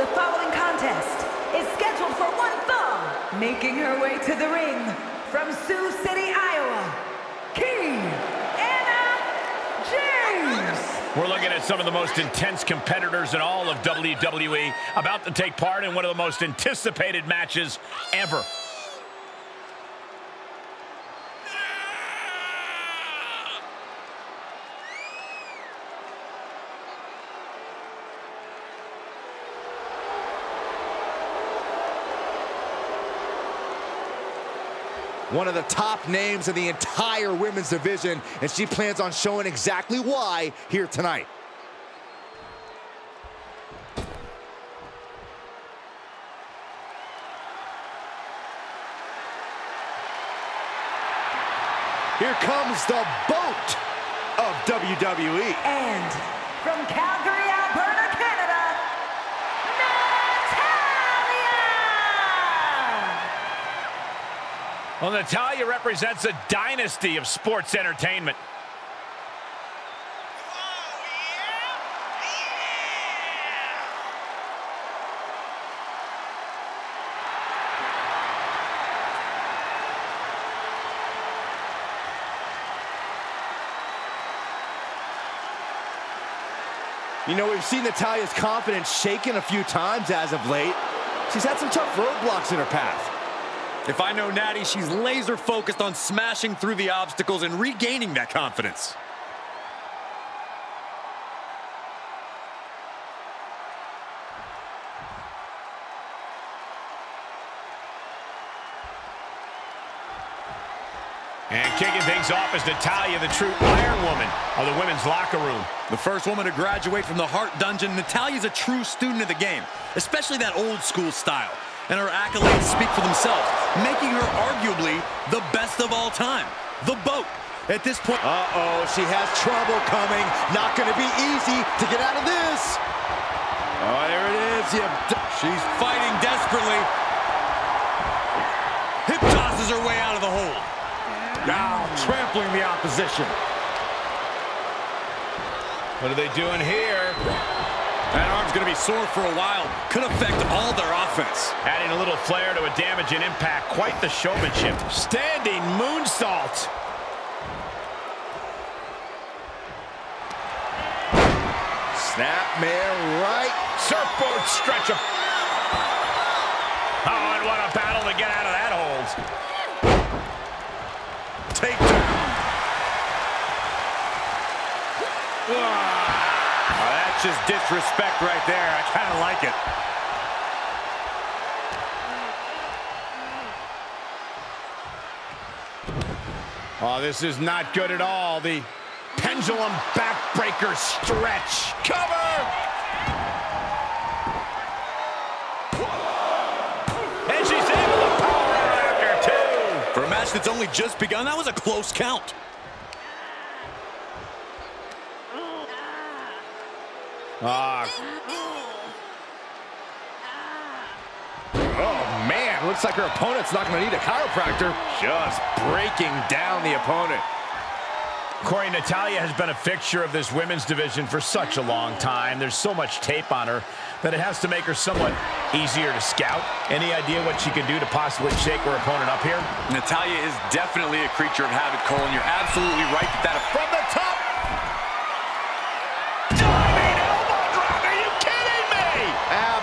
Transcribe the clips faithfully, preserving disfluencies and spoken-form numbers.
The following contest is scheduled for one fall. Making her way to the ring from Sioux City, Iowa, Kiana James. We're looking at some of the most intense competitors in all of W W E about to take part in one of the most anticipated matches ever. One of the top names in the entire women's division, and she plans on showing exactly why here tonight. Here comes the boat of W W E. And from Calgary, Alberta, Canada, Well, Natalya represents a dynasty of sports entertainment. You know, we've seen Natalya's confidence shaken a few times as of late. She's had some tough roadblocks in her path. If I know Natty, she's laser focused on smashing through the obstacles and regaining that confidence. And kicking things off is Natalya, the true Iron Woman of the women's locker room. The first woman to graduate from the Hart Dungeon, Natalya's a true student of the game, especially that old school style. And her accolades speak for themselves, making her arguably the best of all time. The boat at this point. Uh-oh, she has trouble coming. Not going to be easy to get out of this. Oh, there it is. She's fighting desperately. Hip tosses her way out of the hole. Now trampling the opposition. What are they doing here? That arm's going to be sore for a while. Could affect all their offense. Adding a little flair to a damage and impact. Quite the showmanship. Standing moonsault. Snapmare right. Surfboard stretcher. Oh, and what a battle to get out of that hold. Takedown. Whoa. Oh, that's just disrespect right there. I kind of like it. Oh, this is not good at all. The pendulum backbreaker stretch. Cover! And she's able to power right after two. For a match that's only just begun, that was a close count. Uh. Oh, man, looks like her opponent's not going to need a chiropractor. Just breaking down the opponent. Corey, Natalya has been a fixture of this women's division for such a long time. There's so much tape on her that it has to make her somewhat easier to scout. Any idea what she can do to possibly shake her opponent up here? Natalya is definitely a creature of habit, Cole, and you're absolutely right with that. From the top!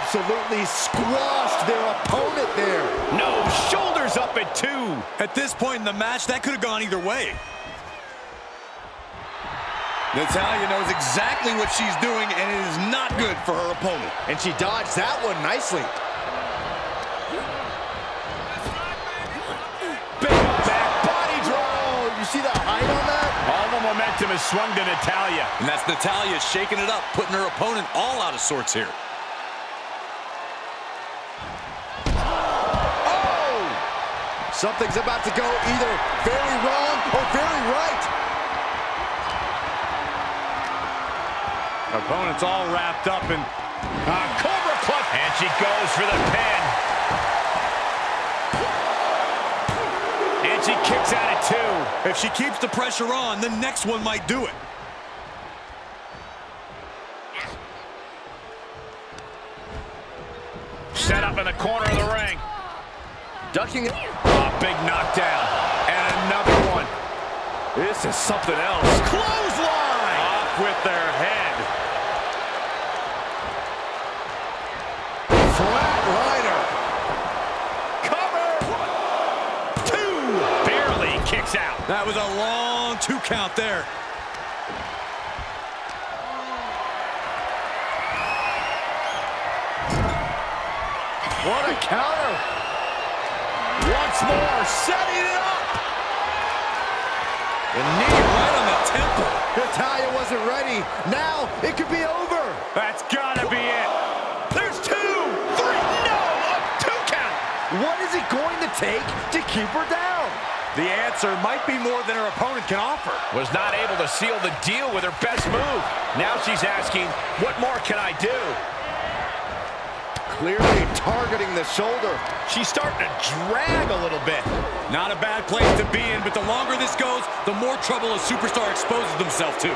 Absolutely squashed their opponent there. No, shoulders up at two. At this point in the match, that could have gone either way. Natalya knows exactly what she's doing, and it is not good for her opponent. And she dodged that one nicely. Big back body drone. You see the height on that? All the momentum is swung to Natalya. And that's Natalya shaking it up, putting her opponent all out of sorts here. Something's about to go either very wrong or very right. Opponent's all wrapped up in uh, Cobra Clutch. And she goes for the pin. And she kicks out at two. If she keeps the pressure on, the next one might do it. set up in the corner of the ring. Ducking it. Oh, big knockdown. And another one. This is something else. Clothesline! Off with their head. Flat liner. Cover. Two. Barely kicks out. That was a long two count there. What a counter. Once more, setting it up. The knee right on the temple. Natalya wasn't ready. Now it could be over. That's gotta be it. There's two, three, no, a two count. What is it going to take to keep her down? The answer might be more than her opponent can offer. Was not able to seal the deal with her best move. Now she's asking, what more can I do? Clearly targeting the shoulder. She's starting to drag a little bit. Not a bad place to be in, but the longer this goes, the more trouble a superstar exposes themselves to.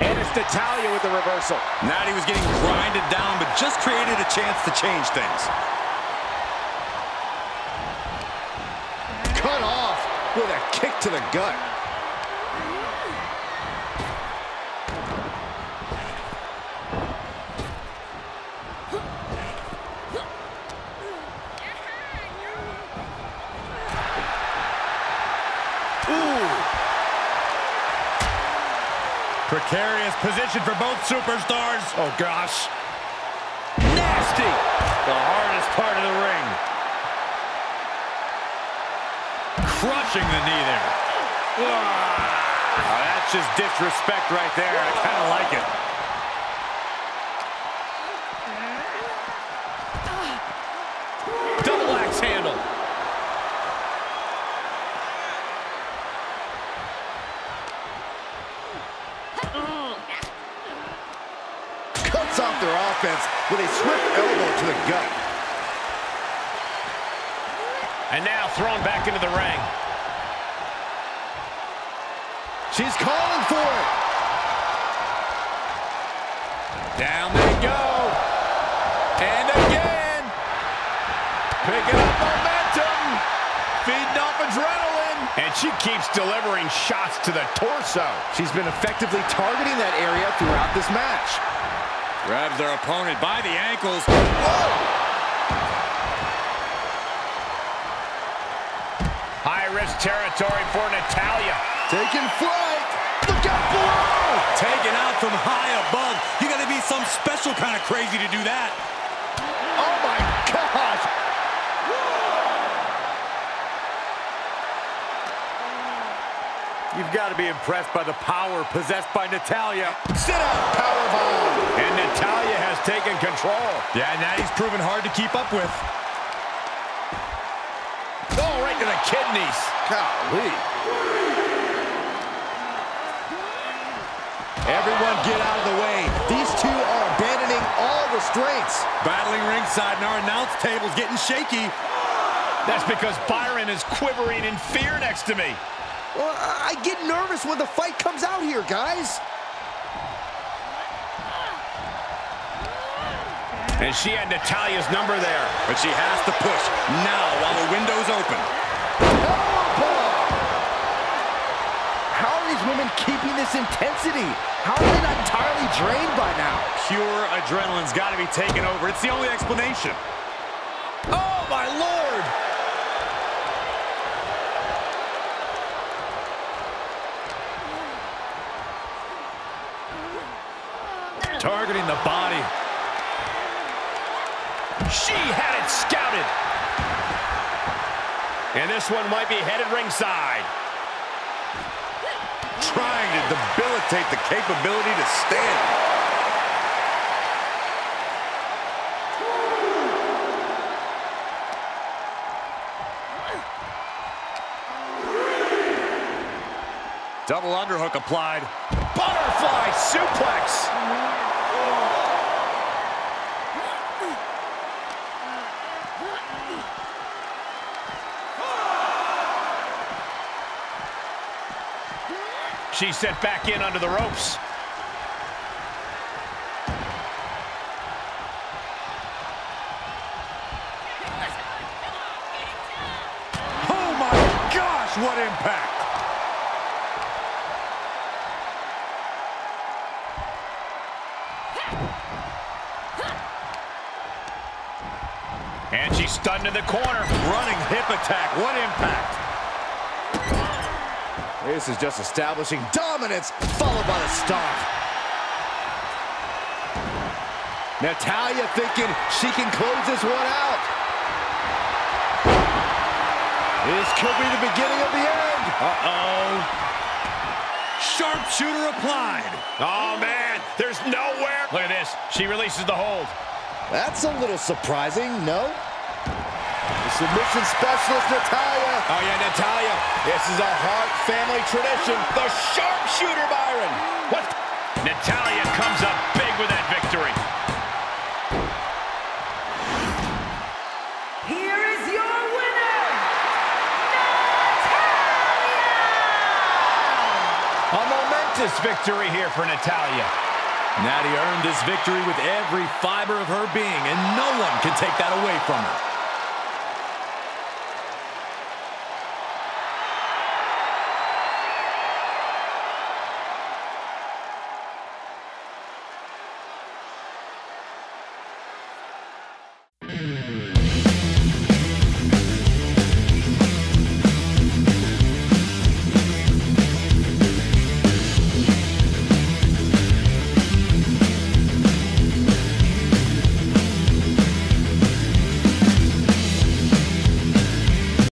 And it's Natalya with the reversal. Natty was getting grinded down, but just created a chance to change things. Cut off with a kick to the gut. Precarious position for both superstars. Oh, gosh. Nasty. The hardest part of the ring. Crushing the knee there. Oh, that's just disrespect right there. I kind of like it. Double axe handle. Off their offense with a swift elbow to the gut. And now thrown back into the ring. She's calling for it. Down they go. And again. Picking up momentum. Feeding off adrenaline. And she keeps delivering shots to the torso. She's been effectively targeting that area throughout this match. Grabs their opponent by the ankles. Oh! High-risk territory for Natalya. Taking flight. Look out below! Taken out from high above. You gotta be some special kind of crazy to do that. Oh my gosh! You've got to be impressed by the power possessed by Natalya. Sit out, powerbomb. And Natalya has taken control. Yeah, now he's proven hard to keep up with. Oh, right to the kidneys. Golly. Everyone get out of the way. These two are abandoning all restraints. Battling ringside, and our announce table's getting shaky. That's because Byron is quivering in fear next to me. Well, I get nervous when the fight comes out here, guys. And she had Natalya's number there. But she has to push now while the window's open. How are these women keeping this intensity? How are they not entirely drained by now? Pure adrenaline's got to be taken over. It's the only explanation. Oh, my Lord! Targeting the body. She had it scouted. And this one might be headed ringside. Trying to debilitate the capability to stand. Double underhook applied. Butterfly suplex. She's set back in under the ropes. gosh, what impact! And she's stunned in the corner. Running hip attack, what impact! This is just establishing dominance, followed by the stomp. Natalya thinking she can close this one out. This could be the beginning of the end. Uh-oh. Sharpshooter applied. Oh, man. There's nowhere. Look at this. She releases the hold. That's a little surprising, no? The submission specialist, Natalya. Oh, yeah, Natalya. This is a Hart family tradition. The Sharpshooter, Byron. What? Natalya comes up big with that victory. Victory here for Natalya. Natty earned this victory with every fiber of her being, and no one can take that away from her.